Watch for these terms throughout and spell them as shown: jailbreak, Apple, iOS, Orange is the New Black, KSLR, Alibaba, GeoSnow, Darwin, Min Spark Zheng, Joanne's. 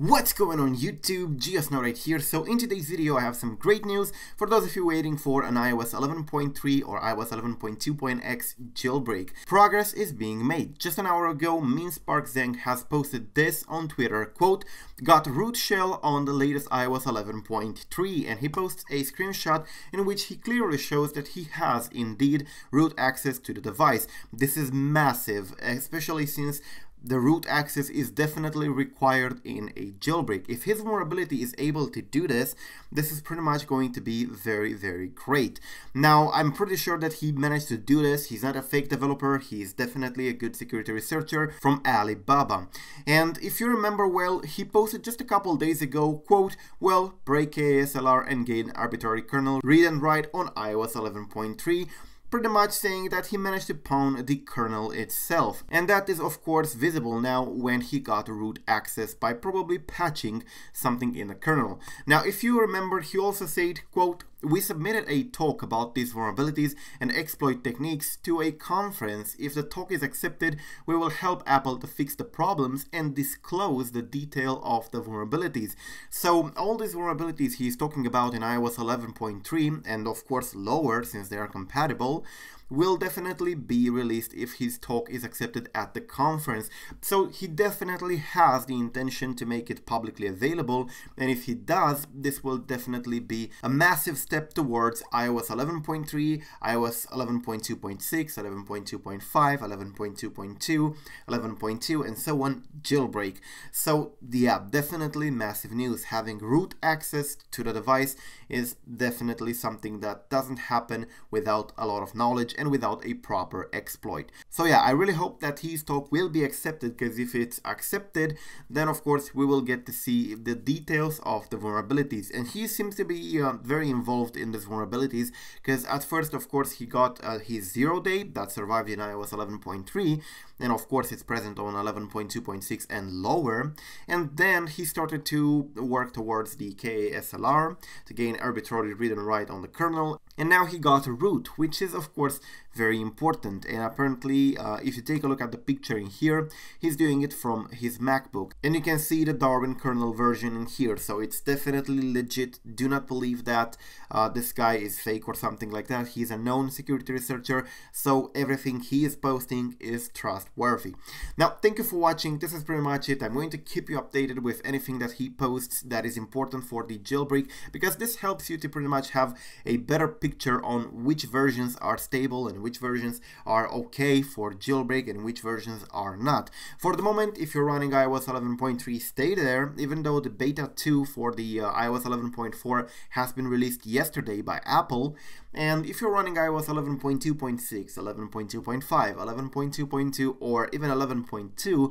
What's going on YouTube, GeoSnow right here. So in today's video I have some great news for those of you waiting for an iOS 11.3 or iOS 11.2.x jailbreak. Progress is being made. Just an hour ago, Min Spark Zheng has posted this on Twitter, quote, "Got root shell on the latest iOS 11.3 and he posts a screenshot in which he clearly shows that he has indeed root access to the device. This is massive, especially since the root access is definitely required in a jailbreak. If his vulnerability is able to do this, this is pretty much going to be very, very great." Now, I'm pretty sure that he managed to do this. He's not a fake developer. He's definitely a good security researcher from Alibaba. And if you remember well, he posted just a couple days ago, quote, "Well, break KSLR and gain arbitrary kernel read and write on iOS 11.3. pretty much saying that he managed to pawn the kernel itself. And that is of course visible now when he got root access by probably patching something in the kernel. Now if you remember, he also said, quote, "We submitted a talk about these vulnerabilities and exploit techniques to a conference. If the talk is accepted, we will help Apple to fix the problems and disclose the detail of the vulnerabilities." So all these vulnerabilities he's talking about in iOS 11.3 and of course lower since they are compatible will definitely be released if his talk is accepted at the conference. So he definitely has the intention to make it publicly available, and if he does, this will definitely be a massive step towards iOS 11.3, iOS 11.2.6, 11.2.5, 11.2.2, 11.2, and so on, jailbreak. So yeah, definitely massive news. Having root access to the device is definitely something that doesn't happen without a lot of knowledge and without a proper exploit. So yeah, I really hope that his talk will be accepted, because if it's accepted, then of course we will get to see the details of the vulnerabilities. And he seems to be very involved in these vulnerabilities, because at first of course he got his 0-day that survived in iOS 11.3, and of course it's present on 11.2.6 and lower, and then he started to work towards the KSLR to gain arbitrary read and write on the kernel, and now he got root, which is of course very important. And apparently if you take a look at the picture in here, he's doing it from his MacBook and you can see the Darwin kernel version in here, so it's definitely legit. Do not believe that this guy is fake or something like that. He's a known security researcher, so everything he is posting is trustworthy. Now thank you for watching. This is pretty much it. I'm going to keep you updated with anything that he posts that is important for the jailbreak, because this helps you to pretty much have a better picture on which versions are stable and which versions are okay for jailbreak and which versions are not. For the moment, if you're running iOS 11.3, stay there, even though the beta 2 for the iOS 11.4 has been released yesterday by Apple. And if you're running iOS 11.2.6, 11.2.5, 11.2.2 or even 11.2,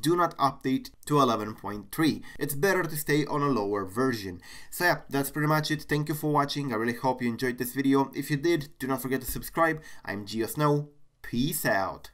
do not update to 11.3. It's better to stay on a lower version. So yeah, that's pretty much it. Thank you for watching. I really hope you enjoyed this video. If you did, do not forget to subscribe. I'm GeoSnow. Peace out.